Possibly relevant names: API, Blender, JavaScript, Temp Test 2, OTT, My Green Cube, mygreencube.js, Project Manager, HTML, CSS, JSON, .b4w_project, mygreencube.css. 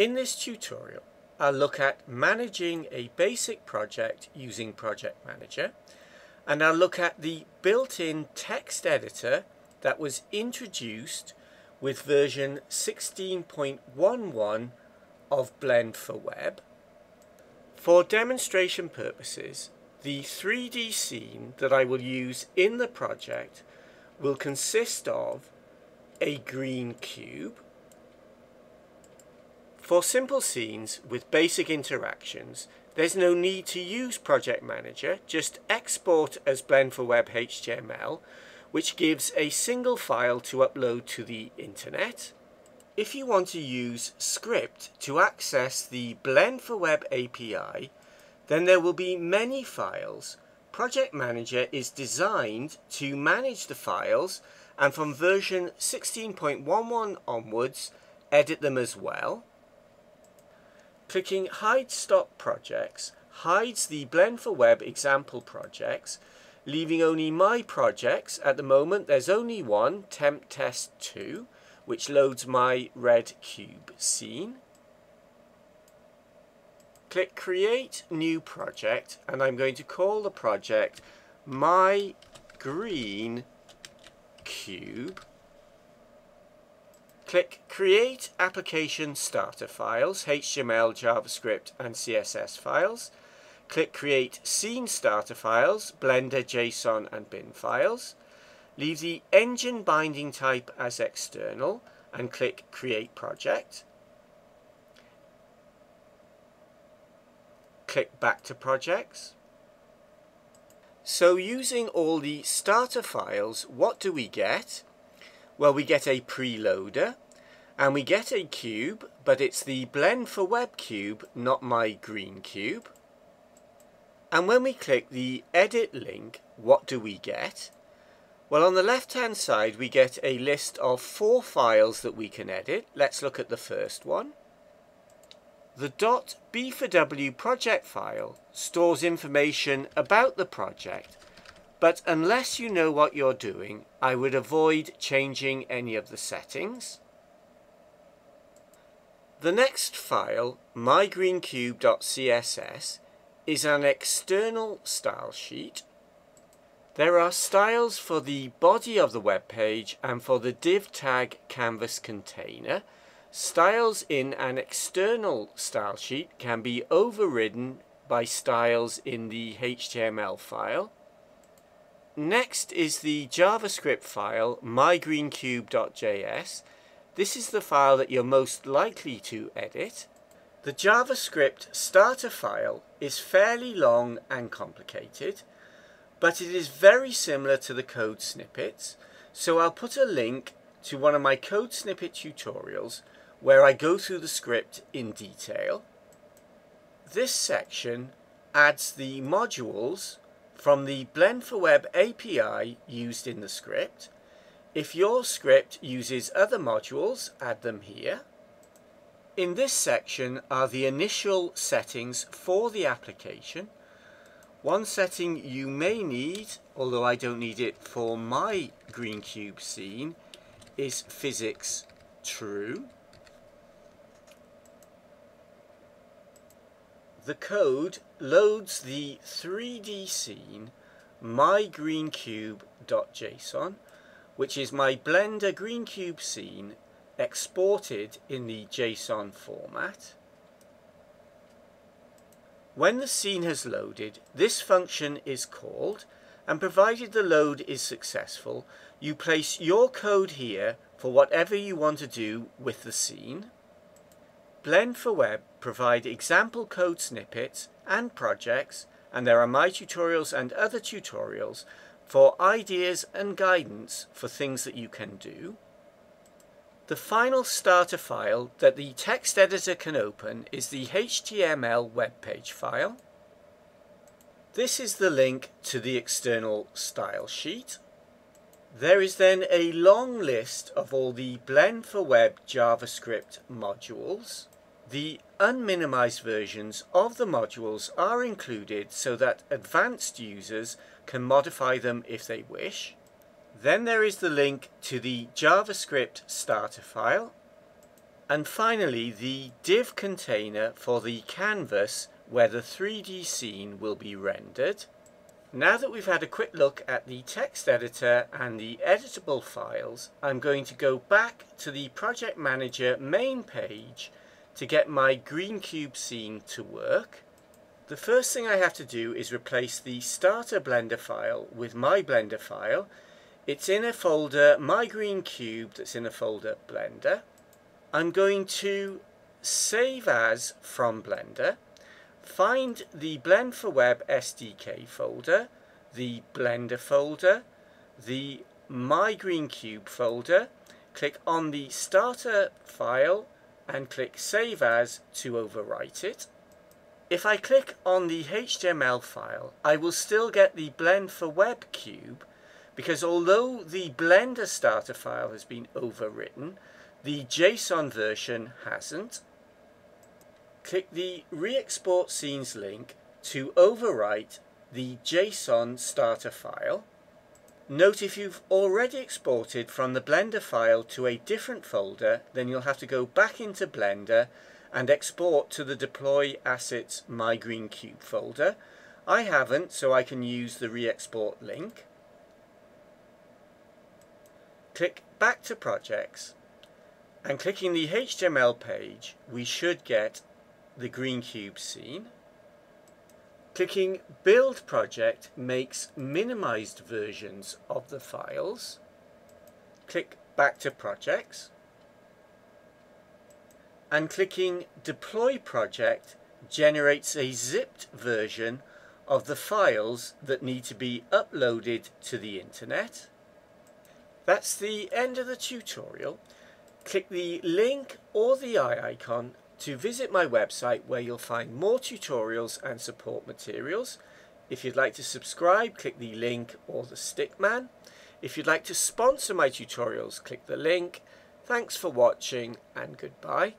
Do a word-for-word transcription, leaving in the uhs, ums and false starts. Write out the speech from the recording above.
In this tutorial, I'll look at managing a basic project using Project Manager, and I'll look at the built-in text editor that was introduced with version sixteen point eleven of Blend for Web. For demonstration purposes, the three D scene that I will use in the project will consist of a green cube. For simple scenes with basic interactions, there's no need to use Project Manager, just export as Blend for Web H T M L, which gives a single file to upload to the internet. If you want to use script to access the Blend for Web A P I, then there will be many files. Project Manager is designed to manage the files, and from version sixteen point eleven onwards, edit them as well. Clicking Hide Stop Projects hides the Blend for Web example projects, leaving only my projects. At the moment, there's only one, Temp Test two, which loads my red cube scene. Click Create New Project, and I'm going to call the project My Green Cube. Click Create Application Starter Files, H T M L, JavaScript and C S S files. Click Create Scene Starter Files, Blender, JSON and bin files. Leave the engine binding type as external and click Create Project. Click Back to Projects. So using all the starter files, what do we get? Well, we get a preloader, and we get a cube, but it's the Blend for Web cube, not my green cube. And when we click the edit link, what do we get? Well, on the left-hand side, we get a list of four files that we can edit. Let's look at the first one. The .b four w project file stores information about the project, but unless you know what you're doing, I would avoid changing any of the settings. The next file, my green cube dot c s s, is an external style sheet. There are styles for the body of the web page and for the div tag canvas container. Styles in an external style sheet can be overridden by styles in the H T M L file. Next is the JavaScript file, my green cube dot j s. This is the file that you're most likely to edit. The JavaScript starter file is fairly long and complicated, but it is very similar to the code snippets, so I'll put a link to one of my code snippet tutorials where I go through the script in detail. This section adds the modules from the Blend for Web A P I used in the script. If your script uses other modules, add them here. In this section are the initial settings for the application. One setting you may need, although I don't need it for my green cube scene, is physics true. The code loads the three D scene, my green cube dot j s o n, which is my Blender green cube scene exported in the JSON format. When the scene has loaded, this function is called, and provided the load is successful, you place your code here for whatever you want to do with the scene. Blend for Web provide example code snippets and projects, and there are my tutorials and other tutorials for ideas and guidance for things that you can do. The final starter file that the text editor can open is the H T M L web page file. This is the link to the external style sheet. There is then a long list of all the Blend for Web JavaScript modules. The unminimized versions of the modules are included so that advanced users can modify them if they wish. Then there is the link to the JavaScript starter file, And finally, the div container for the canvas where the three D scene will be rendered. Now that we've had a quick look at the text editor and the editable files, I'm going to go back to the Project Manager main page to get my green cube scene to work. The first thing I have to do is replace the starter Blender file with my Blender file. It's in a folder, My Green Cube, that's in a folder Blender. I'm going to save as from Blender, find the Blend for Web S D K folder, the Blender folder, the My Green Cube folder, click on the starter file and click Save As to overwrite it. If I click on the H T M L file, I will still get the Blend for Web cube, because although the Blender starter file has been overwritten, the JSON version hasn't. Click the Re-export Scenes link to overwrite the JSON starter file. Note if you've already exported from the Blender file to a different folder, then you'll have to go back into Blender and export to the Deploy Assets My Green Cube folder. I haven't, so I can use the Re-export link. Click back to Projects, and clicking the H T M L page, we should get the green cube scene. Clicking Build Project makes minimized versions of the files. Click back to Projects, and clicking Deploy Project generates a zipped version of the files that need to be uploaded to the internet. That's the end of the tutorial. Click the link or the eye icon to visit my website, where you'll find more tutorials and support materials. If you'd like to subscribe, click the link or the stickman. If you'd like to sponsor my tutorials, click the link. Thanks for watching, and goodbye.